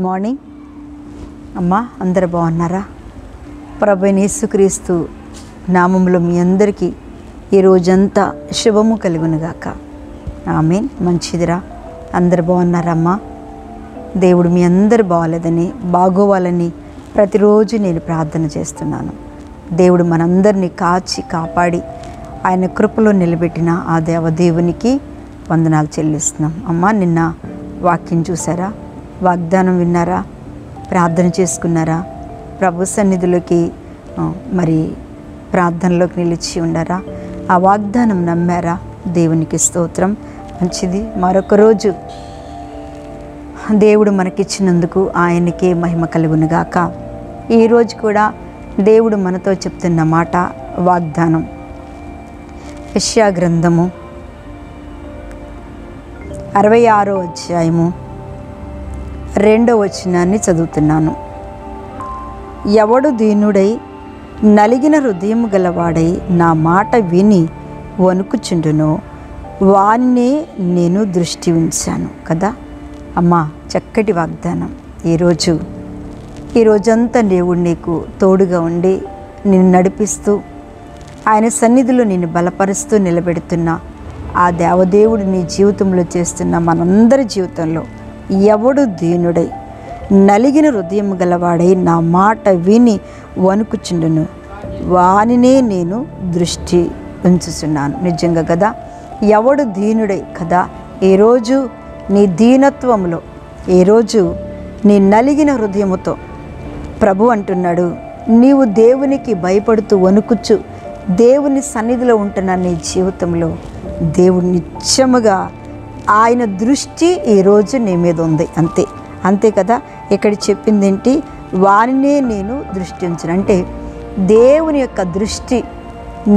Good morning అమ్మ, అందరూ బాగున్నారా? ప్రభువైన యేసుక్రీస్తు నామములో మీ అందరికీ ఈ రోజంతా శుభము కలుగునుగాక. ఆమేన్. మంచిదిరా, అందరూ బాగున్నారమ్మా. దేవుడు మీ అందరు బాగలేదని, బాగోవాలని ప్రతిరోజు నేను ప్రార్థన చేస్తున్నాను. దేవుడు మనందరినీ కాచి కాపాడి ఆయన కృపలో నిలబెట్టిన ఆ దేవునికి వందనాలు చెల్లిస్తున్నాం. అమ్మ, నిన్న వాక్యం చూసారా? వాగ్దానం విన్నారా? ప్రార్థన చేసుకున్నారా? ప్రభు సన్నిధిలోకి మరి ప్రార్థనలోకి నిలిచి ఉన్నారా? ఆ వాగ్దానం నమ్మారా? దేవునికి స్తోత్రం. మంచిది. మరొక రోజు దేవుడు మనకిచ్చినందుకు ఆయనకే మహిమ కలుగునుగాక. ఈరోజు కూడా దేవుడు మనతో చెప్తున్న మాట వాగ్దానం. యెషయా గ్రంథము 66 అధ్యాయము 2వ వచనాన్ని చదువుతున్నాను. ఎవడు దీనుడై నలిగిన హృదయము గలవాడై నా మాట విని వణుకుచుండునో వాణ్ణే నేను దృష్టి ఉంచాను. కదా అమ్మా, చక్కటి వాగ్దానం. ఈరోజంతా దేవుడు నీకు తోడుగా ఉండి నిన్ను నడిపిస్తూ ఆయన సన్నిధిలో నిన్ను బలపరుస్తూ నిలబెడుతున్న ఆ దేవదేవుడు నీ జీవితంలో చేస్తున్న మనందరి జీవితంలో ఎవడు దీనుడై నలిగిన హృదయం గలవాడై నా మాట విని వణుకుచుండును వానినే నేను దృష్టి ఉంచుచున్నాను. నిజంగా కదా, ఎవడు దీనుడై కదా. ఈరోజు నీ దీనత్వంలో, ఈరోజు నీ నలిగిన హృదయముతో ప్రభు అంటున్నాడు, నీవు దేవునికి భయపడుతూ వణుకుచు దేవుని సన్నిధిలో ఉంటున్న నీ జీవితంలో దేవుడు నిత్యముగా ఆయన దృష్టి ఈరోజు నీ మీద ఉంది. అంతే అంతే కదా. ఇక్కడ చెప్పింది ఏంటి? వారినే నేను దృష్టి ఉంచను అంటే దేవుని యొక్క దృష్టి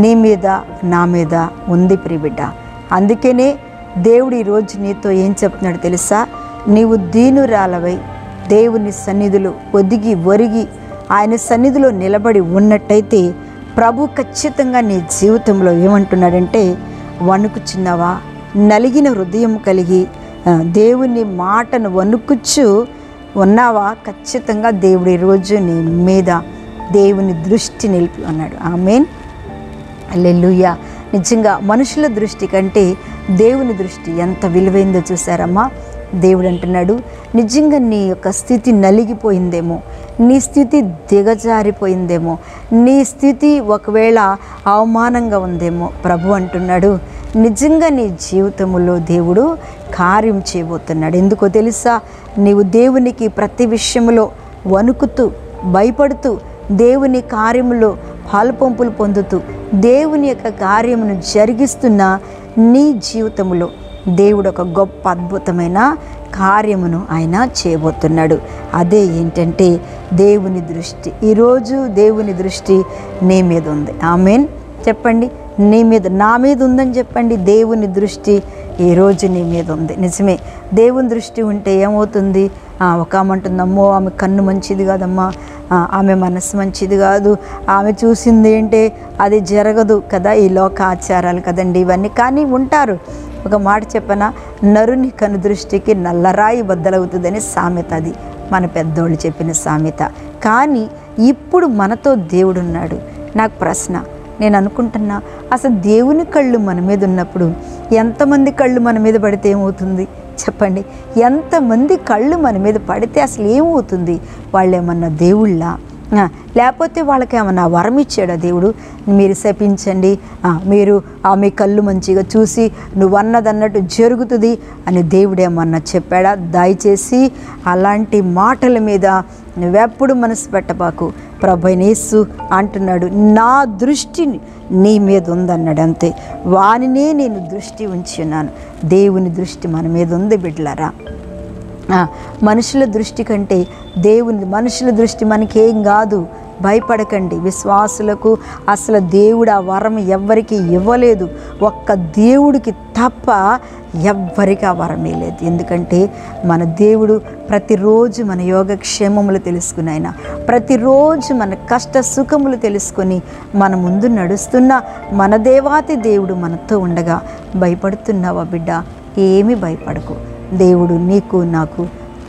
నీ మీద, నా మీద ఉంది ప్రియబిడ్డ. అందుకనే దేవుడు ఈరోజు నీతో ఏం చెప్తున్నాడు తెలుసా? నీవు దీనురాలవై దేవుని సన్నిధిలో ఒదిగి ఒరిగి ఆయన సన్నిధిలో నిలబడి ఉన్నట్టయితే ప్రభు ఖచ్చితంగా నీ జీవితంలో ఏమంటున్నాడంటే, వణుకుచున్నావా? నలిగిన హృదయం కలిగి దేవుని మాటను వణుకుచ్చు ఉన్నావా? ఖచ్చితంగా దేవుడు ఈరోజు నీ మీద దేవుని దృష్టి నిలిపి ఉన్నాడు. ఆమేన్, హల్లెలూయా. నిజంగా మనుషుల దృష్టి కంటే దేవుని దృష్టి ఎంత విలువైందో చూసారమ్మా. దేవుడు అంటున్నాడు, నిజంగా నీ యొక్క స్థితి నలిగిపోయిందేమో, నీ స్థితి దిగజారిపోయిందేమో, నీ స్థితి ఒకవేళ అవమానంగా ఉందేమో. ప్రభు అంటున్నాడు, నిజంగా నీ జీవితంలో దేవుడు కార్యం చేయబోతున్నాడు. ఎందుకో తెలుసా? నీవు దేవునికి ప్రతి విషయంలో వణుకుతూ భయపడుతూ దేవుని కార్యములో పాలుపంపులు పొందుతూ దేవుని యొక్క కార్యమును జరిగిస్తున్న నీ జీవితంలో దేవుడు ఒక గొప్ప అద్భుతమైన కార్యమును ఆయన చేయబోతున్నాడు. అదే ఏంటంటే దేవుని దృష్టి. ఈరోజు దేవుని దృష్టి నీ మీద ఉంది. ఆమేన్ చెప్పండి. నీ మీద, నా మీద ఉందని చెప్పండి. దేవుని దృష్టి ఈరోజు నీ మీద ఉంది. నిజమే, దేవుని దృష్టి ఉంటే ఏమవుతుంది? ఒక ఆమె అంటుందమ్మో, ఆమె కన్ను మంచిది కాదమ్మా, ఆమె మనసు మంచిది కాదు, ఆమె చూసింది ఏంటే అది జరగదు కదా, ఈ లోక ఆచారాలు కదండి ఇవన్నీ. కానీ ఉంటారు. ఒక మాట చెప్పనా, నరుని కను దృష్టికి నల్లరాయి బద్దలవుతుందని సామెత. అది మన పెద్దోళ్ళు చెప్పిన సామెత. కానీ ఇప్పుడు మనతో దేవుడున్నాడు. నాకు ప్రశ్న, నేను అనుకుంటున్నా, అసలు దేవుని కళ్ళు మన మీద ఉన్నప్పుడు ఎంతమంది కళ్ళు మన మీద పడితే ఏమవుతుంది చెప్పండి? ఎంతమంది కళ్ళు మన మీద పడితే అసలు ఏమవుతుంది? వాళ్ళు ఏమన్నా దేవుళ్ళా? లేకపోతే వాళ్ళకి ఏమన్నా వరం ఇచ్చాడా దేవుడు? మీరు శపించండి, మీరు ఆమె కళ్ళు మంచిగా చూసి నువ్వు అన్నదన్నట్టు జరుగుతుంది అని దేవుడు ఏమన్నా చెప్పాడా? దయచేసి అలాంటి మాటల మీద నువ్వెప్పుడు మనసు పెట్టబాకు. ప్రభువైన యేసు అంటున్నాడు, నా దృష్టి నీ మీద ఉందన్నాడు. అంతే, వానినే నేను దృష్టి ఉంచున్నాను. దేవుని దృష్టి మన మీద ఉంది బిడ్డలారా. మనుషుల దృష్టి కంటే దేవుని, మనుషుల దృష్టి మనకేం కాదు, భయపడకండి. విశ్వాసులకు అసలు దేవుడు ఆ వరం ఎవ్వరికీ ఇవ్వలేదు. ఒక్క దేవుడికి తప్ప ఎవ్వరికీ ఆ వరం లేదు. ఎందుకంటే మన దేవుడు ప్రతిరోజు మన యోగక్షేమములు తెలుసుకుని, ఆయన ప్రతిరోజు మన కష్ట సుఖములు తెలుసుకొని మన ముందు నడుస్తున్న మన దేవాతి దేవుడు మనతో ఉండగా భయపడుతున్నావా బిడ్డ? ఏమీ భయపడకు. దేవుడు నీకు నాకు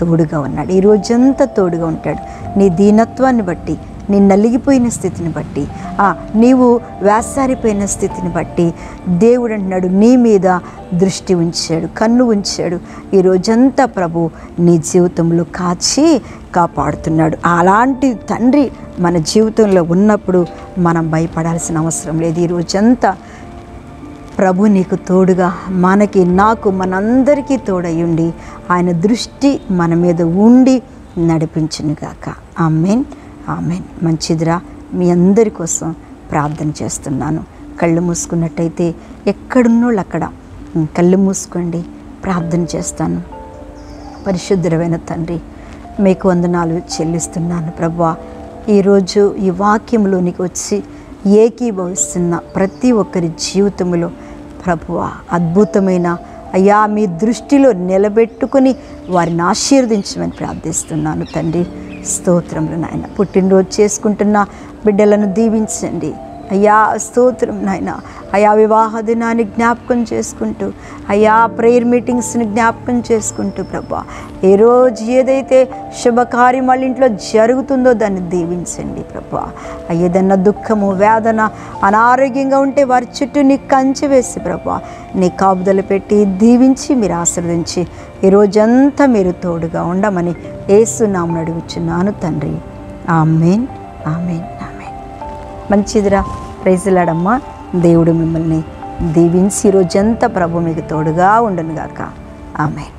తోడుగా ఉన్నాడు, ఈ రోజంతా తోడుగా ఉంటాడు. నీ దీనత్వాన్ని బట్టి, నీ నలిగిపోయిన స్థితిని బట్టి, నీవు వేసారిపోయిన స్థితిని బట్టి దేవుడు అంటున్నాడు, నీ మీద దృష్టి ఉంచాడు, కన్ను ఉంచాడు. ఈ రోజంతా ప్రభు నీ జీవితంలో కాచి కాపాడుతున్నాడు. అలాంటి తండ్రి మన జీవితంలో ఉన్నప్పుడు మనం భయపడాల్సిన అవసరం లేదు. ఈ రోజంతా ప్రభు నీకు తోడుగా, మనకి, నాకు, మనందరికీ తోడయుండి ఆయన దృష్టి మన మీద ఉండి నడిపించునుగాక. Amen, amen. మంచిదిరా, మీ అందరి కోసం ప్రార్థన చేస్తున్నాను. కళ్ళు మూసుకున్నట్టయితే ఎక్కడున్నోళ్ళు అక్కడ కళ్ళు మూసుకోండి, ప్రార్థన చేస్తాను. పరిశుద్ధమైన తండ్రి, మీకు వందనాలు చెల్లిస్తున్నాను ప్రభువా. ఈరోజు ఈ వాక్యంలోనికి వచ్చి ఏకీభవిస్తున్న ప్రతి ఒక్కరి జీవితంలో ప్రభువా అద్భుతమైన అయ్యా మీ దృష్టిలో నిలబెట్టుకుని వారిని ఆశీర్వదించమని ప్రార్థిస్తున్నాను తండ్రి. స్తోత్రంలో నాయన, పుట్టినరోజు చేసుకుంటున్న బిడ్డలను దీవించండి అయ్యా. స్తోత్రం నాయన, అయా వివాహ దినాన్ని జ్ఞాపకం చేసుకుంటూ, అయా ప్రేయర్ మీటింగ్స్ని జ్ఞాపకం చేసుకుంటూ ప్రభా ఏ రోజు ఏదైతే శుభకార్యం వాళ్ళ ఇంట్లో జరుగుతుందో దాన్ని దీవించండి ప్రభా. ఏదన్నా దుఃఖము, వేదన, అనారోగ్యంగా ఉంటే వారి చుట్టూ నీ కంచె వేసి ప్రభా నీ కాపుదల పెట్టి దీవించి మీరు ఆశీర్వదించి ఈ రోజంతా మీరు తోడుగా ఉండమని యేసునామమున అడుగుచున్నాను తండ్రి. Amen, amen, amen. మంచిదిరా, ప్రైజ్ లార్డ్ అమ్మా. దేవుడు మిమ్మల్ని దీవించి రోజంతా ప్రభు మీకు తోడుగా ఉండును గాక. ఆమెన్.